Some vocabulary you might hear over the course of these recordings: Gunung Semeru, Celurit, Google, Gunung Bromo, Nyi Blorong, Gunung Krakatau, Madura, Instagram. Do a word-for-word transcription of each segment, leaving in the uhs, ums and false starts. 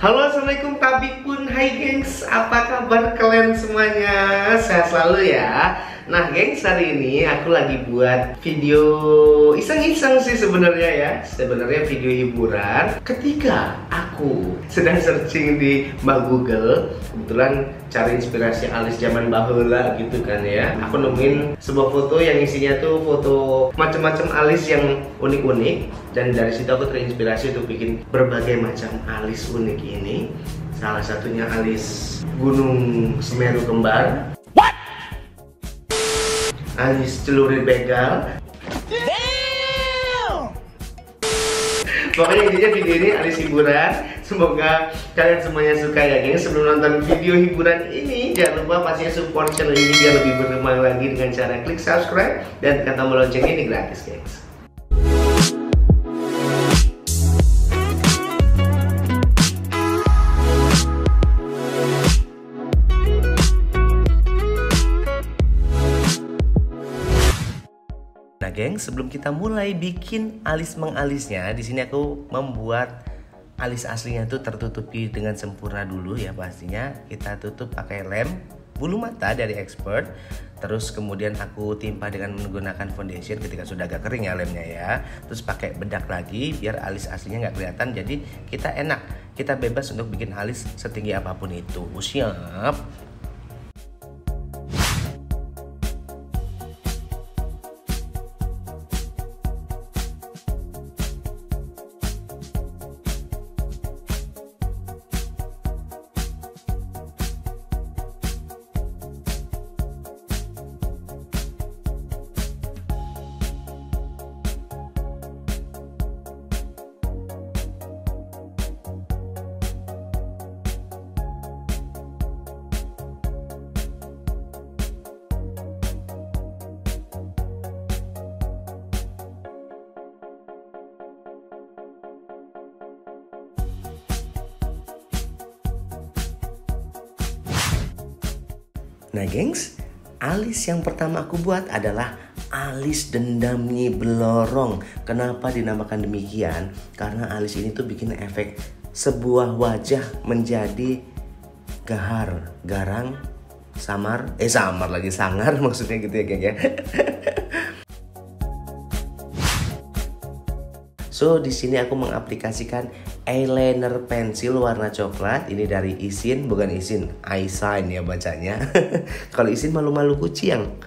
Halo, assalamualaikum tabipun, hai gengs, apa kabar kalian semuanya? Sehat selalu ya. Nah gengs, hari ini aku lagi buat video iseng-iseng sih sebenarnya ya. Sebenarnya video hiburan. Ketika aku sedang searching di Mbak Google, kebetulan cari inspirasi alis zaman baheula gitu kan ya, aku nemuin sebuah foto yang isinya tuh foto macam-macam alis yang unik-unik. Dan dari situ aku terinspirasi untuk bikin berbagai macam alis unik ini. Salah satunya alis Gunung Semeru kembar. What? Alis celurit begal. Damn! Pokoknya intinya video ini alis hiburan. Semoga kalian semuanya suka ya geng. Sebelum nonton video hiburan ini, jangan lupa pastinya support channel ini biar lebih berkembang lagi dengan cara klik subscribe dan tekan tombol lonceng, ini gratis gengs. Geng, sebelum kita mulai bikin alis mengalisnya, di sini aku membuat alis aslinya tuh tertutupi dengan sempurna dulu ya pastinya. Kita tutup pakai lem bulu mata dari expert. Terus kemudian aku timpa dengan menggunakan foundation ketika sudah agak kering ya lemnya ya. Terus pakai bedak lagi biar alis aslinya nggak kelihatan. Jadi kita enak, kita bebas untuk bikin alis setinggi apapun itu. Siap. Nah gengs, alis yang pertama aku buat adalah alis dendam Nyi Blorong. Kenapa dinamakan demikian? Karena alis ini tuh bikin efek sebuah wajah menjadi gahar, garang, samar, eh samar lagi sangar maksudnya gitu ya geng ya. So di sini aku mengaplikasikan eyeliner pensil warna coklat. Ini dari Isin, bukan Isin, Isin ya bacanya. Kalau Isin malu-malu kuciang.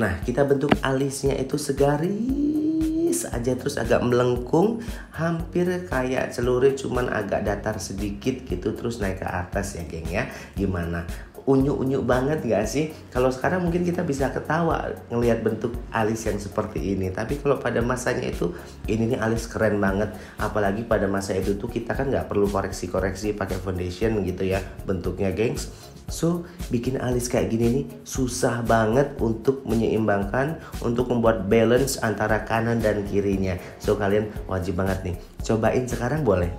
Nah, kita bentuk alisnya itu segaris aja terus agak melengkung, hampir kayak celurit cuman agak datar sedikit gitu terus naik ke atas ya, geng ya. Gimana? Unyu-unyu banget gak sih? Kalau sekarang mungkin kita bisa ketawa ngelihat bentuk alis yang seperti ini. Tapi kalau pada masanya itu, ini nih alis keren banget. Apalagi pada masa itu tuh kita kan gak perlu koreksi-koreksi pakai foundation gitu ya bentuknya gengs. So, bikin alis kayak gini nih susah banget untuk menyeimbangkan, untuk membuat balance antara kanan dan kirinya. So, kalian wajib banget nih, cobain sekarang boleh.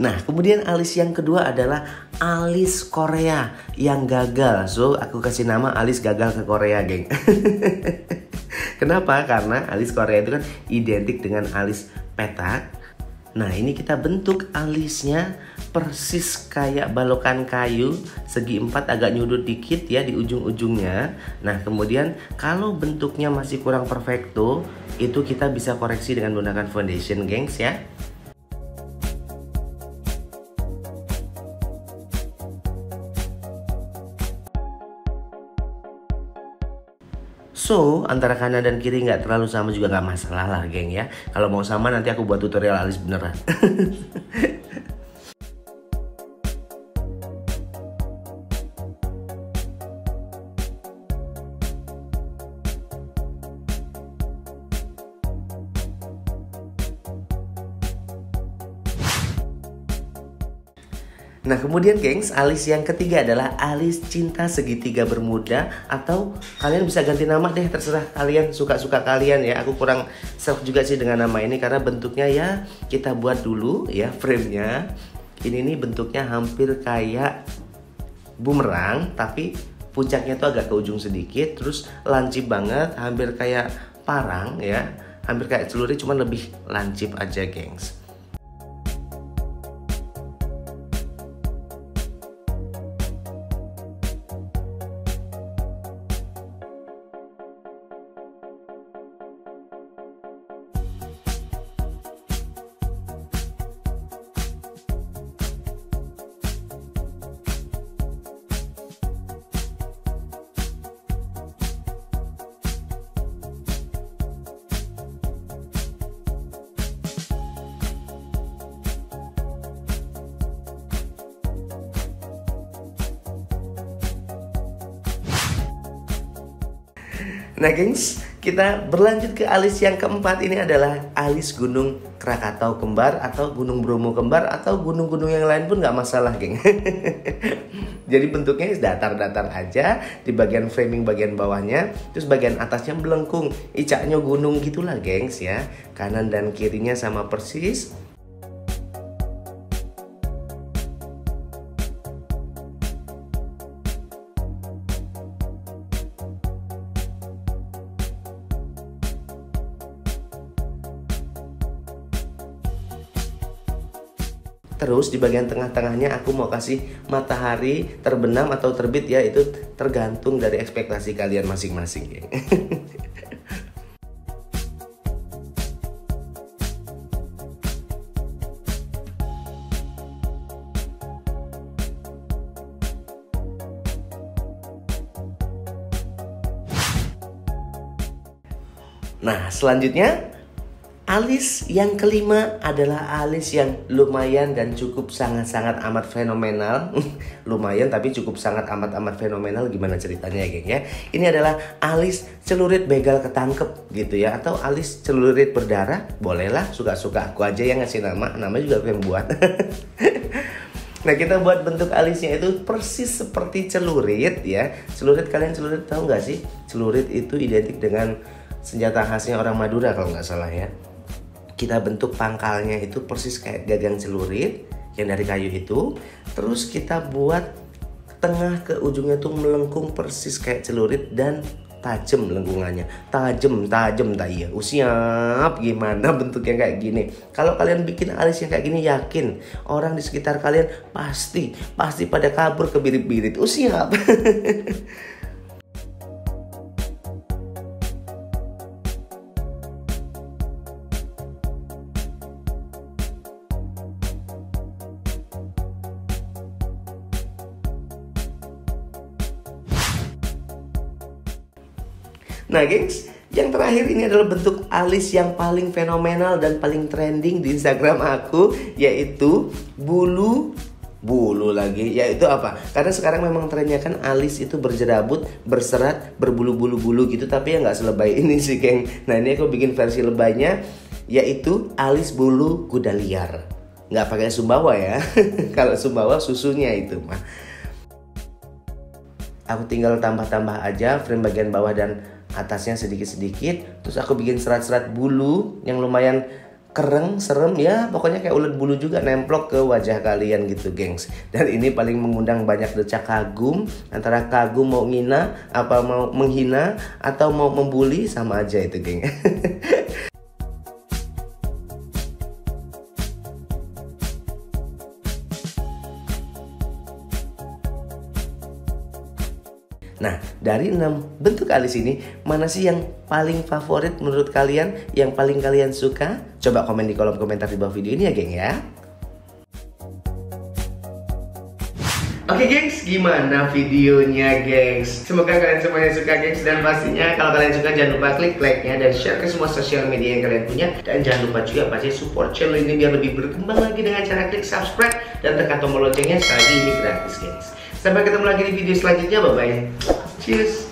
Nah, kemudian alis yang kedua adalah alis Korea yang gagal. So, aku kasih nama alis gagal ke Korea, geng. Kenapa? Karena alis Korea itu kan identik dengan alis petak. Nah, ini kita bentuk alisnya persis kayak balokan kayu. Segi empat agak nyudut dikit ya di ujung-ujungnya. Nah, kemudian kalau bentuknya masih kurang perfecto, itu kita bisa koreksi dengan menggunakan foundation, gengs ya. So, antara kanan dan kiri nggak terlalu sama juga nggak masalah lah geng ya. Kalau mau sama nanti aku buat tutorial alis beneran. Nah kemudian gengs, alis yang ketiga adalah alis cinta segitiga bermuda, atau kalian bisa ganti nama deh, terserah kalian, suka-suka kalian ya. Aku kurang self juga sih dengan nama ini karena bentuknya ya kita buat dulu ya frame-nya. Ini nih bentuknya hampir kayak bumerang, tapi puncaknya tuh agak ke ujung sedikit, terus lancip banget, hampir kayak parang ya, hampir kayak celurit cuman lebih lancip aja gengs. Nah gengs, kita berlanjut ke alis yang keempat. Ini adalah alis Gunung Krakatau kembar, atau Gunung Bromo kembar, atau gunung-gunung yang lain pun nggak masalah geng. Jadi bentuknya datar-datar aja di bagian framing bagian bawahnya, terus bagian atasnya melengkung, icaknya gunung gitulah gengs ya. Kanan dan kirinya sama persis. Terus di bagian tengah-tengahnya aku mau kasih matahari terbenam atau terbit ya, itu tergantung dari ekspektasi kalian masing-masing. Nah selanjutnya, alis yang kelima adalah alis yang lumayan dan cukup sangat-sangat amat fenomenal. Lumayan tapi cukup sangat amat-amat fenomenal, gimana ceritanya ya geng ya. Ini adalah alis celurit begal ketangkep gitu ya, atau alis celurit berdarah. Bolehlah, suka-suka aku aja yang ngasih nama, namanya juga aku yang buat. Nah kita buat bentuk alisnya itu persis seperti celurit ya. Celurit, kalian celurit tahu nggak sih? Celurit itu identik dengan senjata khasnya orang Madura kalau nggak salah ya. Kita bentuk pangkalnya itu persis kayak gagang celurit yang dari kayu itu. Terus kita buat tengah ke ujungnya tuh melengkung persis kayak celurit dan tajam lengkungannya. Tajam, tajam, tak iya. Usiap gimana bentuknya kayak gini. Kalau kalian bikin alisnya kayak gini, yakin orang di sekitar kalian pasti, pasti pada kabur ke birit-birit. Usiap. Nah gengs, yang terakhir ini adalah bentuk alis yang paling fenomenal dan paling trending di Instagram aku, yaitu bulu bulu lagi, yaitu apa? Karena sekarang memang trennya kan alis itu berjerabut, berserat, berbulu-bulu-bulu gitu, tapi ya nggak selebay ini sih geng. Nah ini aku bikin versi lebaynya, yaitu alis bulu kuda liar. Nggak pakai sumbawa ya. Kalau sumbawa susunya itu mah. Aku tinggal tambah-tambah aja frame bagian bawah dan atasnya sedikit-sedikit, terus aku bikin serat-serat bulu yang lumayan kereng, serem ya, pokoknya kayak ulet bulu juga nemplok ke wajah kalian gitu gengs. Dan ini paling mengundang banyak decak kagum, antara kagum mau ngina, apa mau menghina, atau mau membuli, sama aja itu geng. Nah, dari enam bentuk alis ini, mana sih yang paling favorit menurut kalian? Yang paling kalian suka? Coba komen di kolom komentar di bawah video ini ya, geng ya. Oke gengs, gimana videonya gengs? Semoga kalian semuanya suka gengs, dan pastinya kalau kalian suka jangan lupa klik like-nya dan share ke semua sosial media yang kalian punya. Dan jangan lupa juga pasti support channel ini biar lebih berkembang lagi dengan cara klik subscribe dan tekan tombol loncengnya, selagi ini gratis gengs. Sampai ketemu lagi di video selanjutnya, bye-bye. Cheers!